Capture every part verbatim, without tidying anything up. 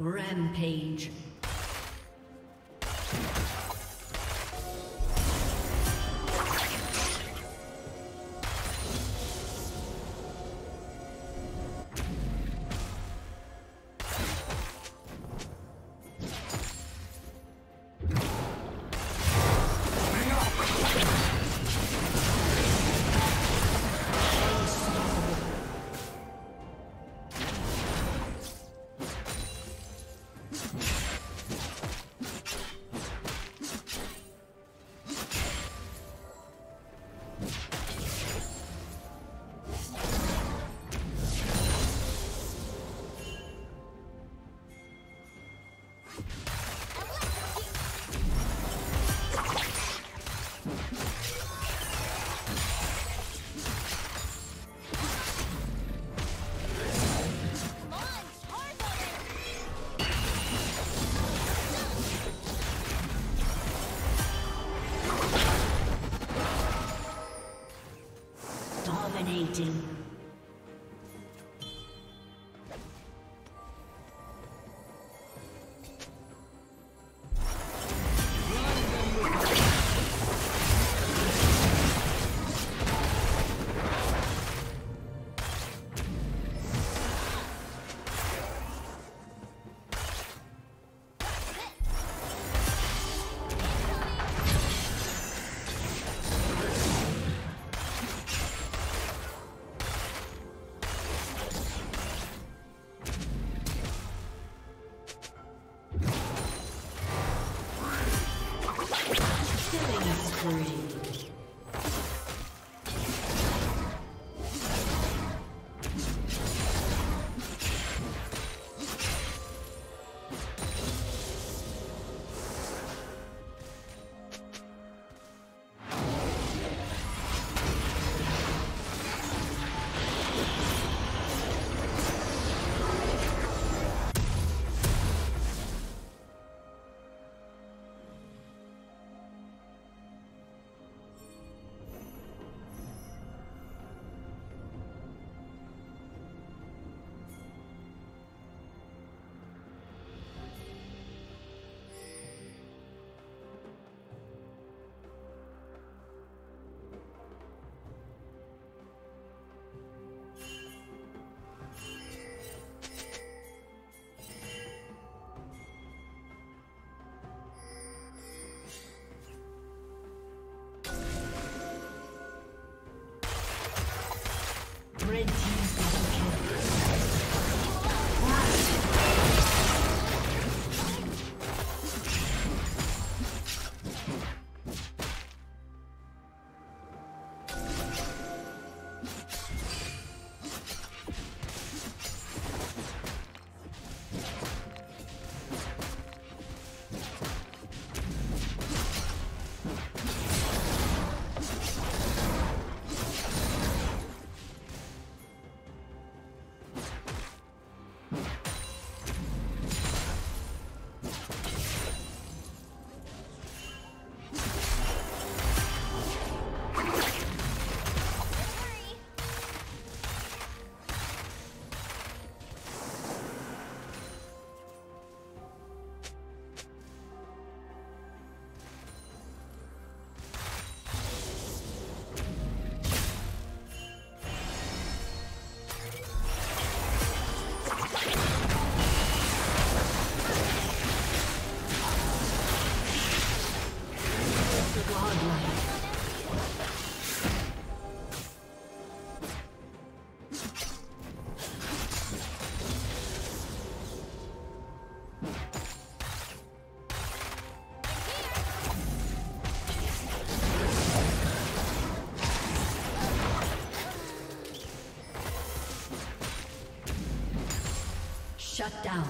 Rampage. Dominating. Shut down.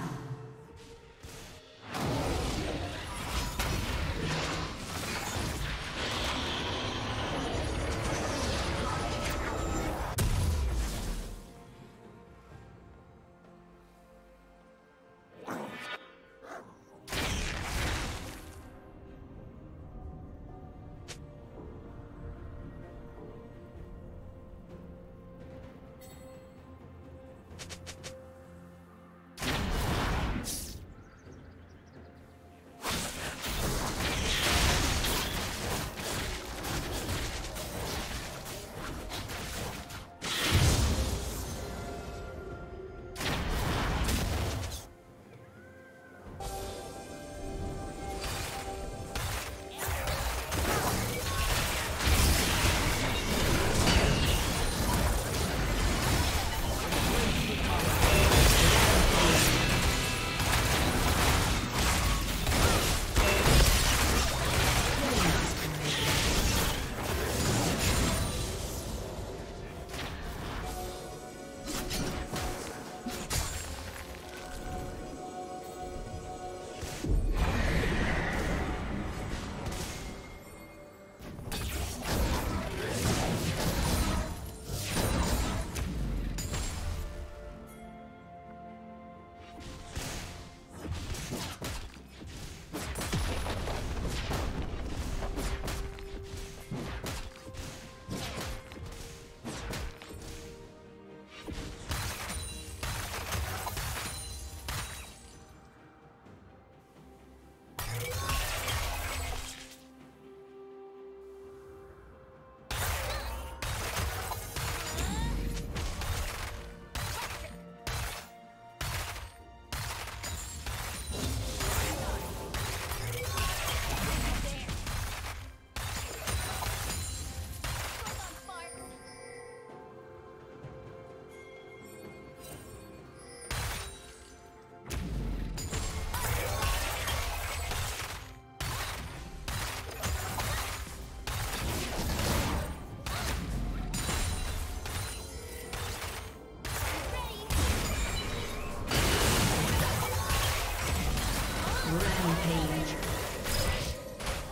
Rampage.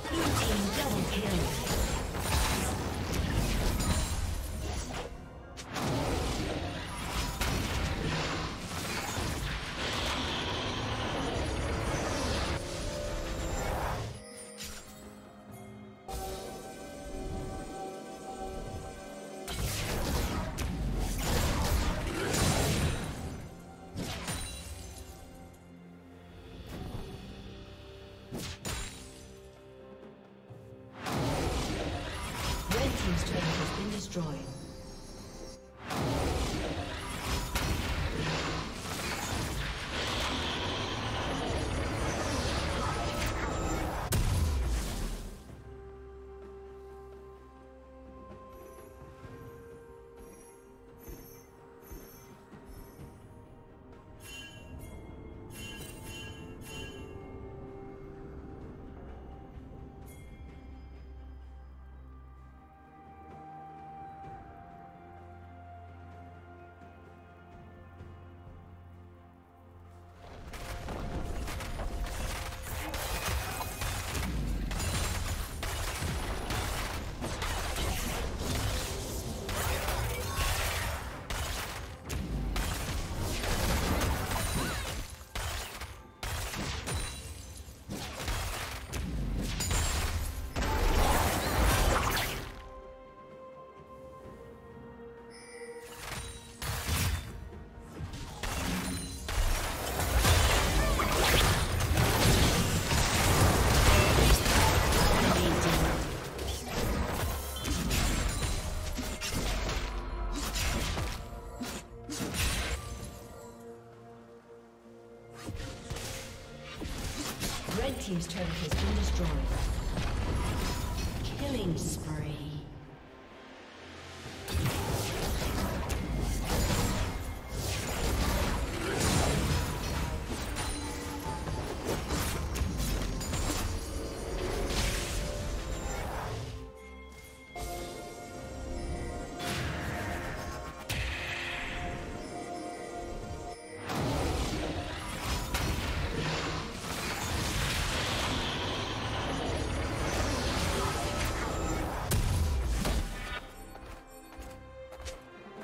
Blue team double kill. Team's turret has been destroyed. Killing spree.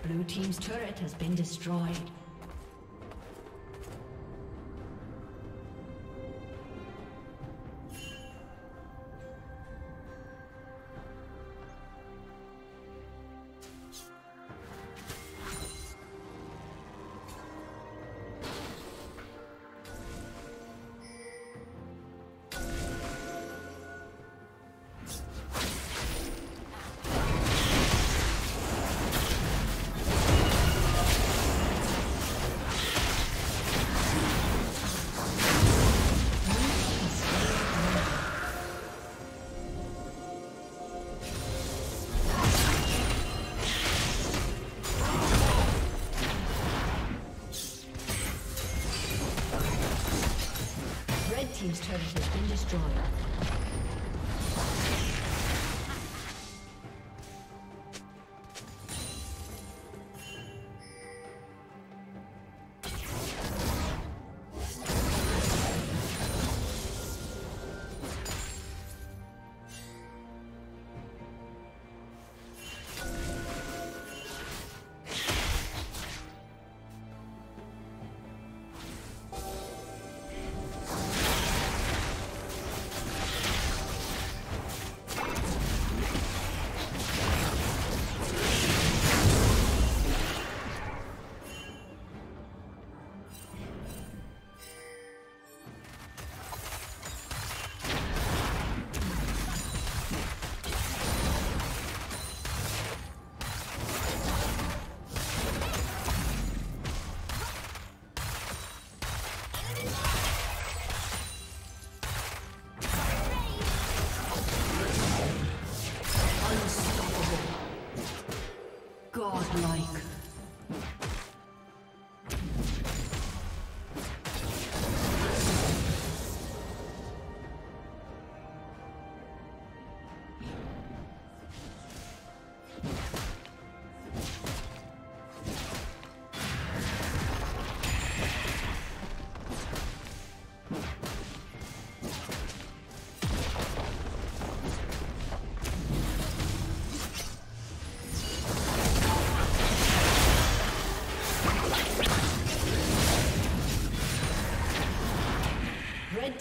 Blue team's turret has been destroyed. Team's turret has been destroyed. Red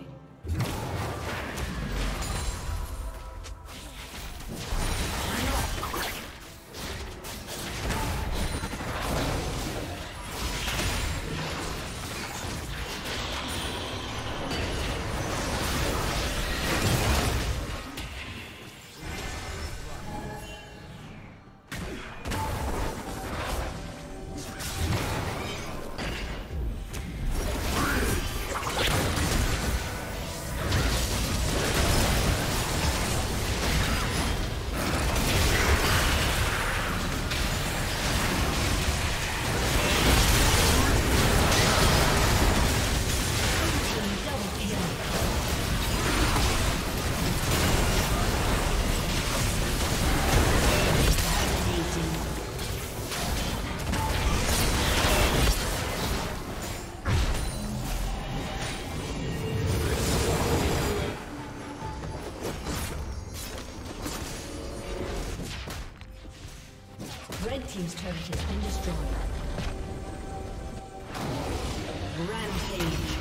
Team's turret has been destroyed. Rampage.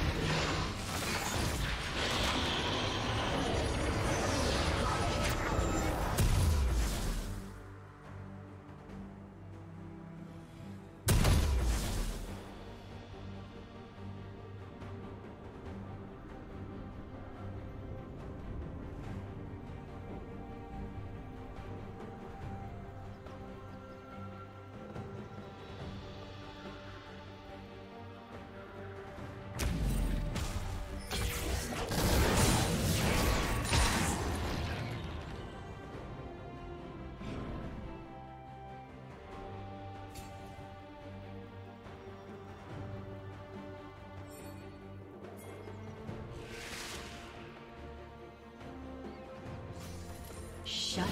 Shut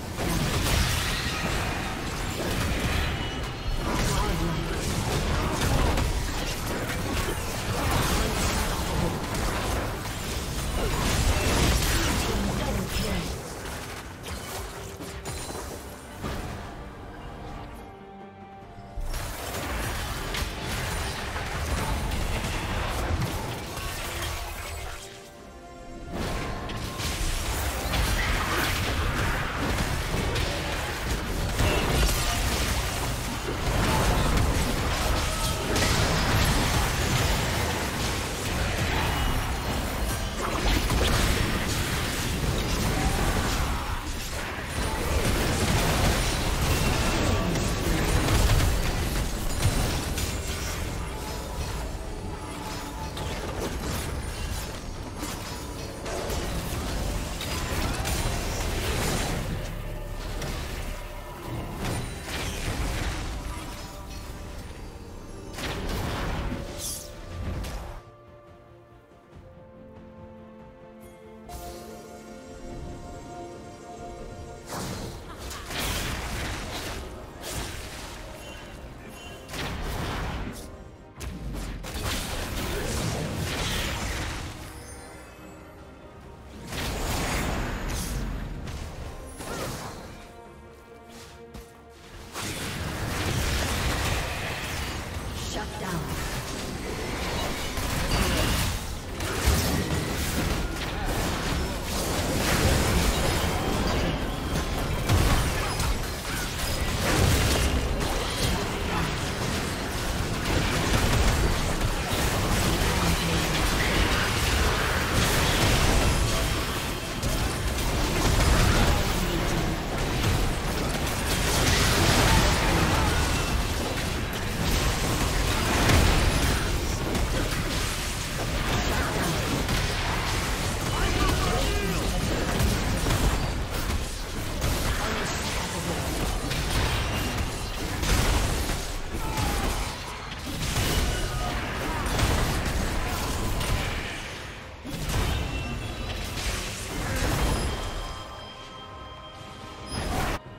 down.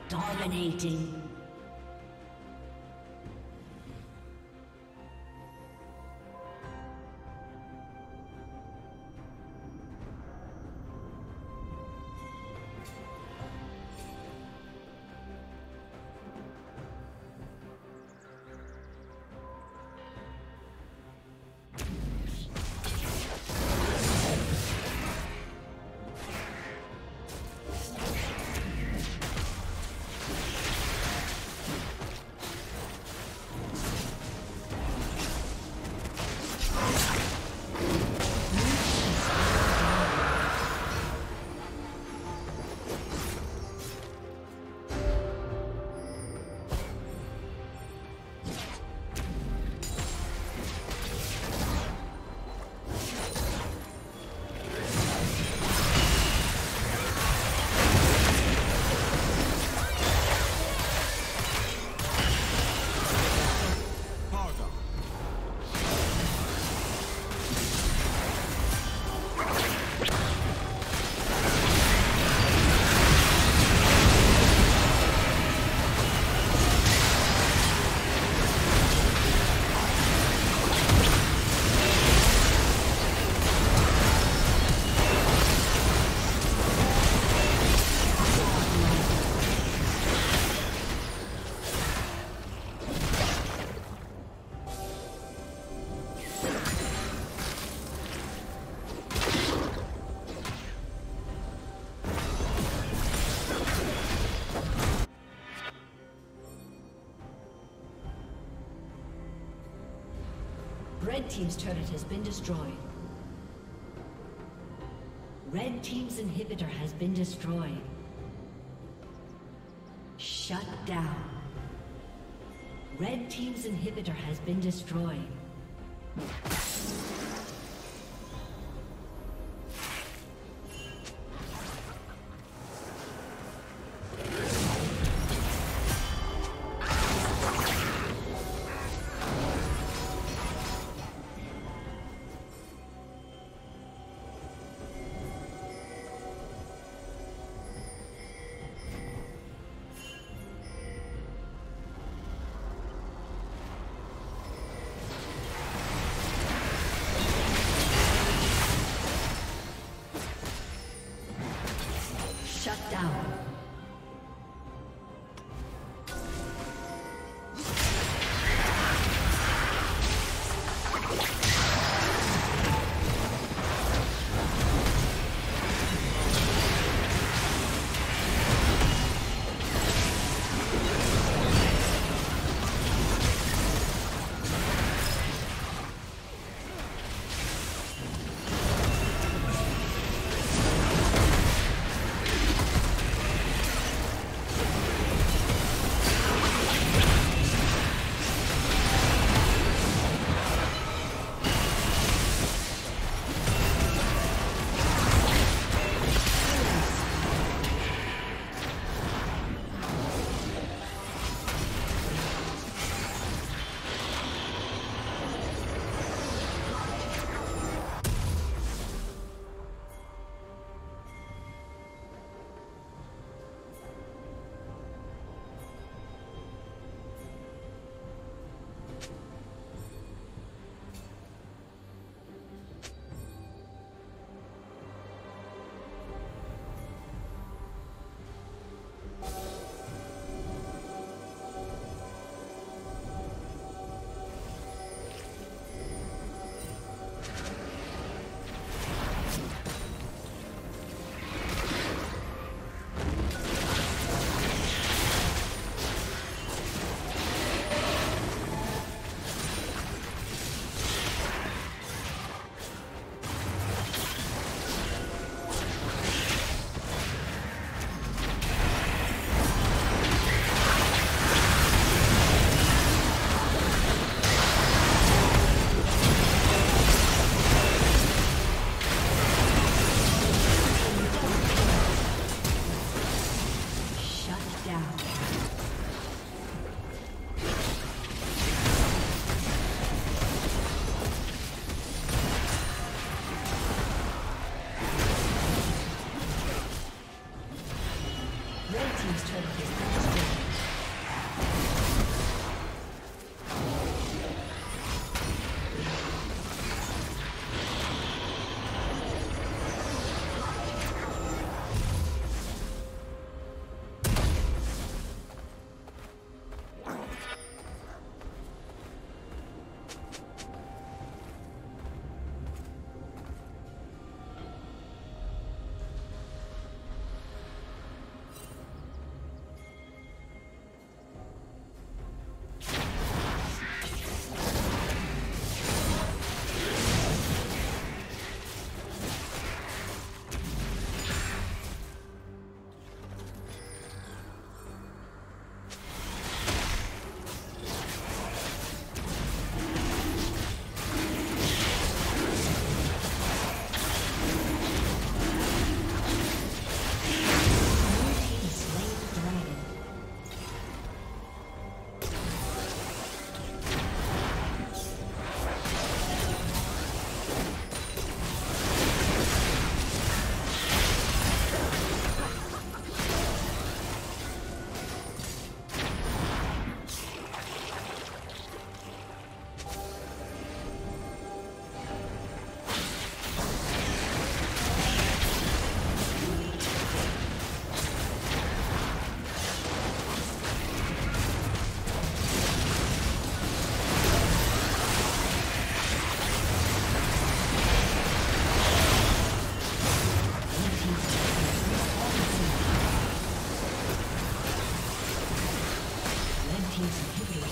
Dominating. Red Team's turret has been destroyed. Red Team's inhibitor has been destroyed. Shut down. Red Team's inhibitor has been destroyed.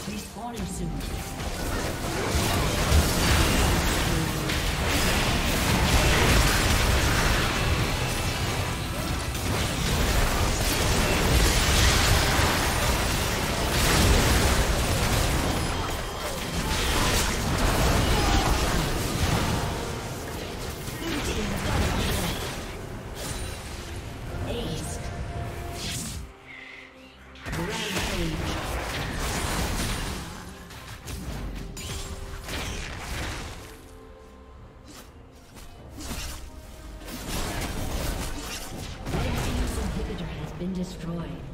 Respawning soon. destroyed.